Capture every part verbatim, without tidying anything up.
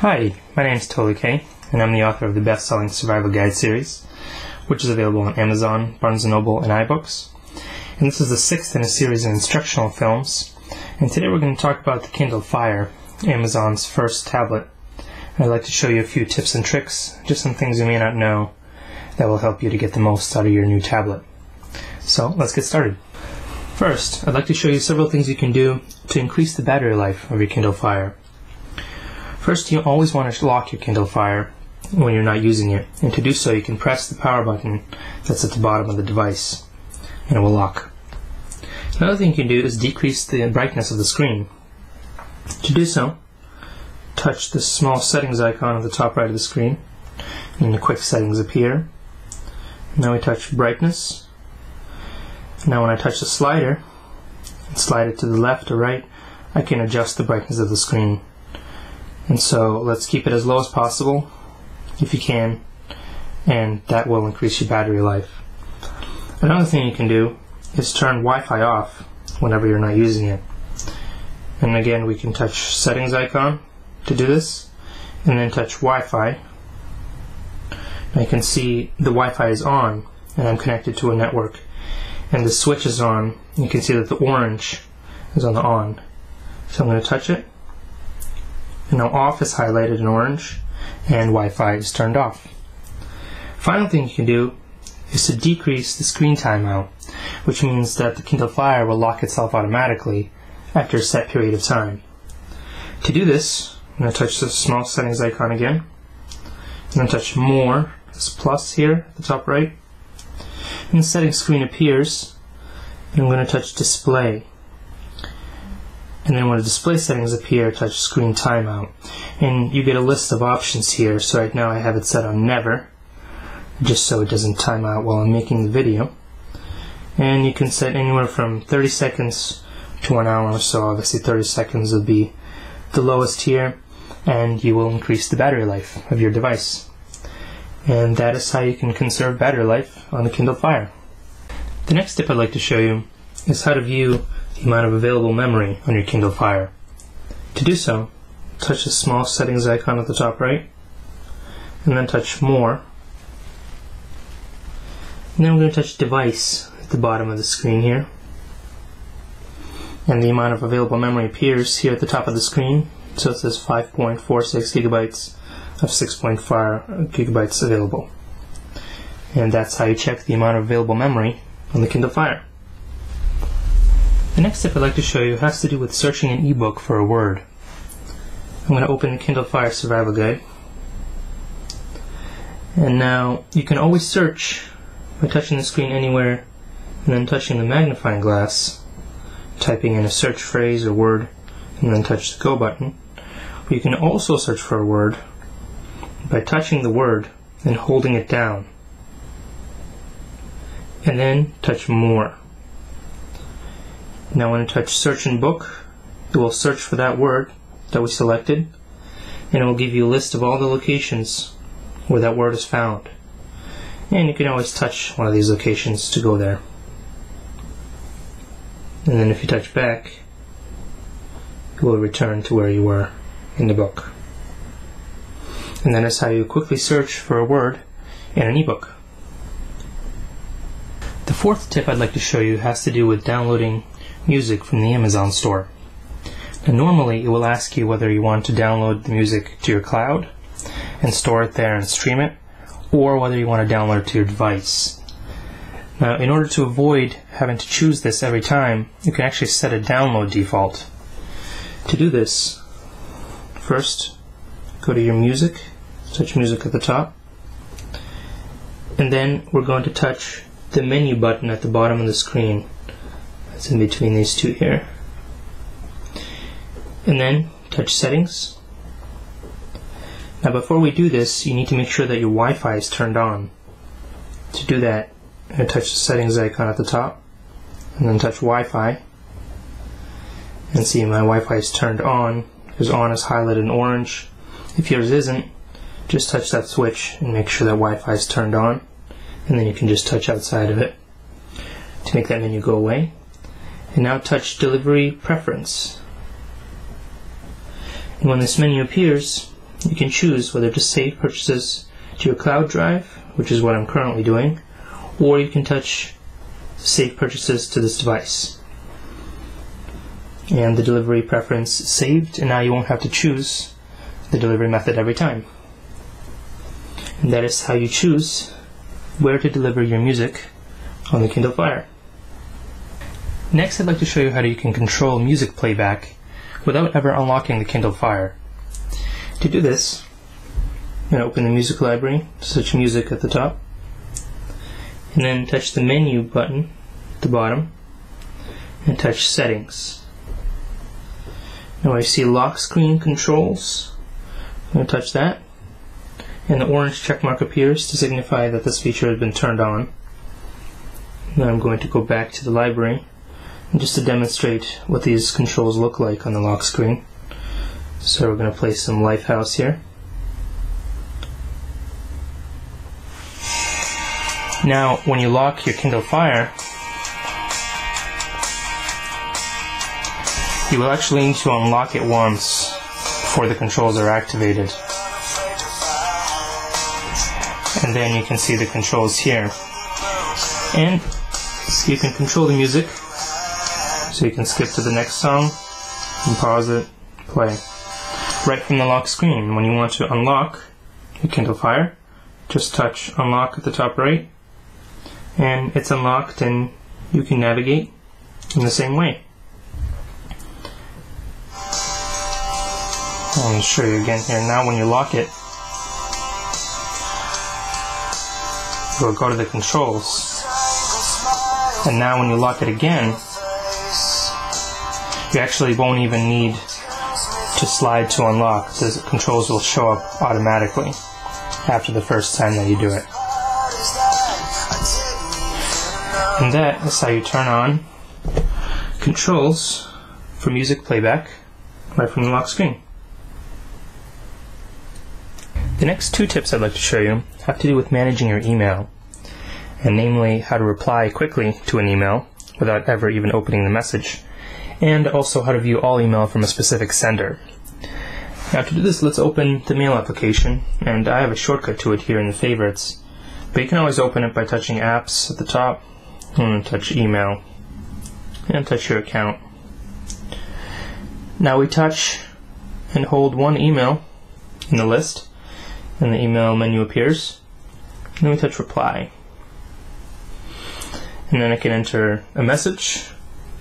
Hi, my name is Toly K, and I'm the author of the best-selling Survival Guide series, which is available on Amazon, Barnes and Noble, and iBooks. And this is the sixth in a series of instructional films, and today we're going to talk about the Kindle Fire, Amazon's first tablet. And I'd like to show you a few tips and tricks, just some things you may not know that will help you to get the most out of your new tablet. So, let's get started. First, I'd like to show you several things you can do to increase the battery life of your Kindle Fire. First, you always want to lock your Kindle Fire when you're not using it, and to do so you can press the power button that's at the bottom of the device, and it will lock. Another thing you can do is decrease the brightness of the screen. To do so, touch the small settings icon at the top right of the screen, and the quick settings appear. Now we touch brightness. Now when I touch the slider, and slide it to the left or right, I can adjust the brightness of the screen. And so let's keep it as low as possible, if you can, and that will increase your battery life. Another thing you can do is turn Wi-Fi off whenever you're not using it. And again, we can touch settings icon to do this, and then touch Wi-Fi. And you can see the Wi-Fi is on, and I'm connected to a network. And the switch is on. You can see that the orange is on the on. So I'm going to touch it. And now off is highlighted in orange, and Wi-Fi is turned off. Final thing you can do is to decrease the screen timeout, which means that the Kindle Fire will lock itself automatically after a set period of time. To do this, I'm going to touch the small settings icon again, and then touch more, this plus here at the top right, and the settings screen appears, and I'm going to touch display. And then when the display settings appear, touch screen timeout. And you get a list of options here, so right now I have it set on never, just so it doesn't time out while I'm making the video. And you can set anywhere from thirty seconds to an hour, so obviously thirty seconds would be the lowest here, and you will increase the battery life of your device. And that is how you can conserve battery life on the Kindle Fire. The next tip I'd like to show you is how to view the amount of available memory on your Kindle Fire. To do so, touch the small settings icon at the top right, and then touch more. And then we're going to touch device at the bottom of the screen here. And the amount of available memory appears here at the top of the screen, so it says five point four six gigabytes of six point five gigabytes available. And that's how you check the amount of available memory on the Kindle Fire. The next tip I'd like to show you has to do with searching an ebook for a word. I'm going to open the Kindle Fire Survival Guide. And now you can always search by touching the screen anywhere and then touching the magnifying glass, typing in a search phrase or word, and then touch the go button. But you can also search for a word by touching the word and holding it down. And then touch more. Now when I touch search in book, it will search for that word that we selected, and it will give you a list of all the locations where that word is found. And you can always touch one of these locations to go there. And then if you touch back, it will return to where you were in the book. And that is how you quickly search for a word in an ebook. The fourth tip I'd like to show you has to do with downloading music from the Amazon store. Now normally it will ask you whether you want to download the music to your cloud and store it there and stream it, or whether you want to download it to your device. Now in order to avoid having to choose this every time, you can actually set a download default. To do this, first go to your music, touch music at the top, and then we're going to touch the menu button at the bottom of the screen. It's in between these two here. And then touch settings. Now before we do this, you need to make sure that your Wi-Fi is turned on. To do that, I'm going to touch the settings icon at the top, and then touch Wi-Fi. And see, my Wi-Fi is turned on, because on is highlighted in orange. If yours isn't, just touch that switch and make sure that Wi-Fi is turned on, and then you can just touch outside of it to make that menu go away. And now touch Delivery Preference. And when this menu appears, you can choose whether to save purchases to your cloud drive, which is what I'm currently doing, or you can touch save purchases to this device. And the delivery preference is saved, and now you won't have to choose the delivery method every time. And that is how you choose where to deliver your music on the Kindle Fire. Next, I'd like to show you how you can control music playback without ever unlocking the Kindle Fire. To do this, I'm going to open the music library, search music at the top, and then touch the menu button at the bottom, and touch settings. Now I see lock screen controls, I'm going to touch that, and the orange check mark appears to signify that this feature has been turned on. Now I'm going to go back to the library, and just to demonstrate what these controls look like on the lock screen. So we're going to play some Lifehouse here. Now when you lock your Kindle Fire, you will actually need to unlock it once before the controls are activated. And then you can see the controls here. And you can control the music, so you can skip to the next song and pause it, play, right from the lock screen. When you want to unlock your Kindle Fire, just touch unlock at the top right, and it's unlocked, and you can navigate in the same way. I'll show you again here. Now when you lock it, you'll go to the controls, and now when you lock it again, you actually won't even need to slide to unlock. The controls will show up automatically after the first time that you do it. And that is how you turn on controls for music playback right from the lock screen. The next two tips I'd like to show you have to do with managing your email, and namely how to reply quickly to an email without ever even opening the message, and also how to view all email from a specific sender. Now to do this, let's open the mail application, and I have a shortcut to it here in the favorites, but you can always open it by touching apps at the top, and touch email, and touch your account. Now we touch and hold one email in the list, and the email menu appears, and then we touch reply. And then I can enter a message,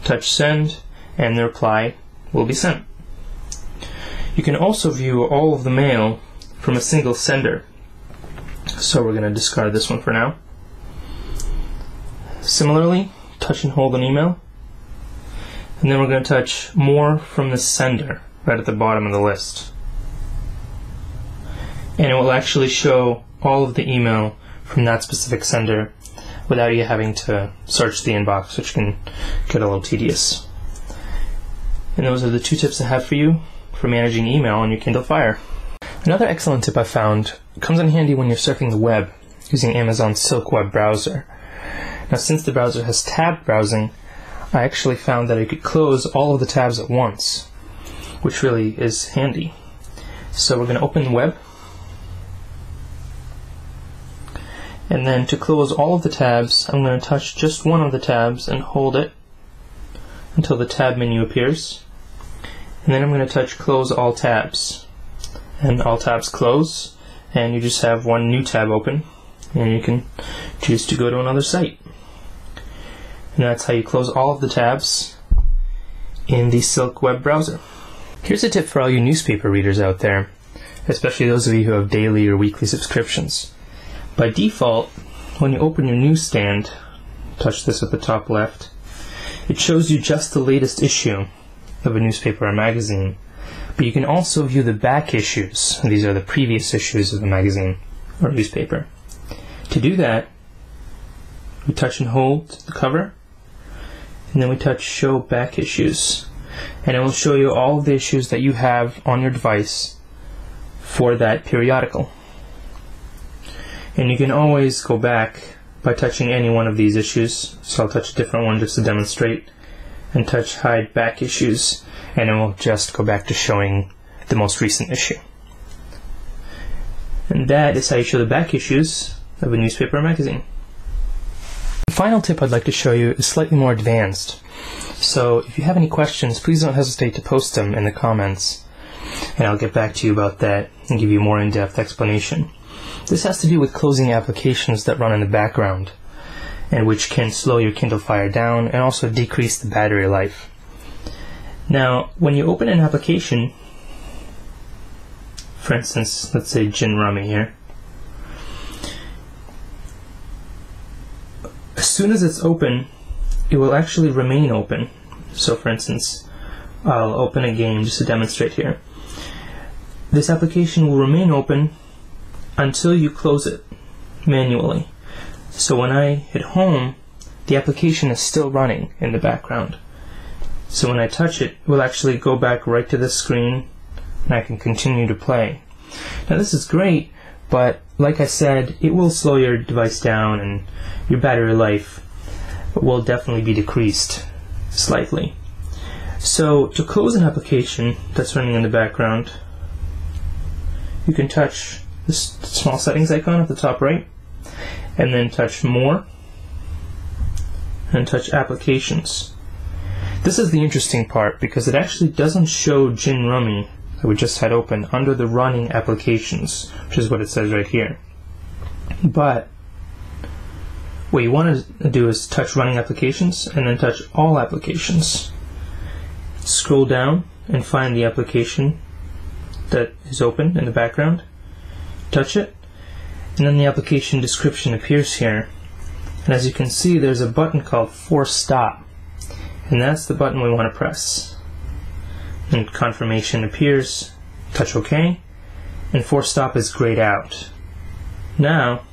touch send, and the reply will be sent. You can also view all of the mail from a single sender. So we're going to discard this one for now. Similarly, touch and hold an email. And then we're going to touch more from the sender right at the bottom of the list. And it will actually show all of the email from that specific sender without you having to search the inbox, which can get a little tedious. And those are the two tips I have for you for managing email on your Kindle Fire. Another excellent tip I found comes in handy when you're surfing the web using Amazon's Silk web browser. Now, since the browser has tab browsing, I actually found that I could close all of the tabs at once, which really is handy. So we're going to open the web, and then to close all of the tabs, I'm going to touch just one of the tabs and hold it until the tab menu appears. And then I'm going to touch close all tabs, and all tabs close, and you just have one new tab open, and you can choose to go to another site. And that's how you close all of the tabs in the Silk web browser. Here's a tip for all you newspaper readers out there, especially those of you who have daily or weekly subscriptions. By default, when you open your newsstand, touch this at the top left, it shows you just the latest issue of a newspaper or magazine, but you can also view the back issues. These are the previous issues of the magazine or newspaper. To do that, we touch and hold the cover, and then we touch show back issues, and it will show you all of the issues that you have on your device for that periodical. And you can always go back by touching any one of these issues, so I'll touch a different one just to demonstrate, and touch hide back issues, and it will just go back to showing the most recent issue. and there they say show the back issues of a newspaper or magazine. The final tip I'd like to show you is slightly more advanced. So if you have any questions, please don't hesitate to post them in the comments, and I'll get back to you about that and give you a more in-depth explanation. This has to do with closing applications that run in the background, and which can slow your Kindle Fire down and also decrease the battery life. Now, when you open an application, for instance, let's say Gin Rummy here, as soon as it's open, it will actually remain open. So for instance, I'll open a game just to demonstrate here. This application will remain open until you close it manually. So when I hit home, the application is still running in the background. So when I touch it, it will actually go back right to the screen, and I can continue to play. Now this is great, but like I said, it will slow your device down and your battery life will definitely be decreased slightly. So to close an application that's running in the background, you can touch this small settings icon at the top right, and then touch More, and touch Applications. This is the interesting part, because it actually doesn't show Gin Rummy that we just had open under the running applications, which is what it says right here. But what you want to do is touch running applications and then touch all applications. Scroll down and find the application that is open in the background, touch it, and then the application description appears here. And as you can see, there's a button called Force Stop. And that's the button we want to press. And confirmation appears, touch OK, and force stop is grayed out. Now,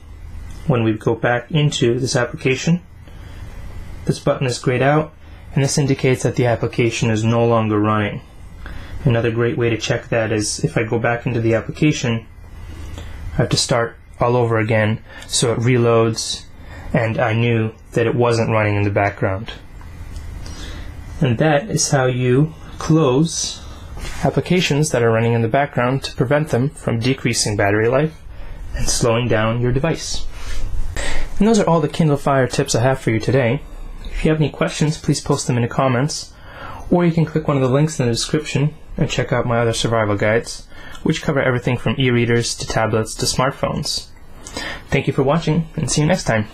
when we go back into this application, this button is grayed out, and this indicates that the application is no longer running. Another great way to check that is if I go back into the application, I have to start all over again, so it reloads, and I knew that it wasn't running in the background. And that is how you close applications that are running in the background to prevent them from decreasing battery life and slowing down your device. And those are all the Kindle Fire tips I have for you today. If you have any questions, please post them in the comments, or you can click one of the links in the description and check out my other survival guides, which cover everything from e-readers to tablets to smartphones. Thank you for watching, and see you next time.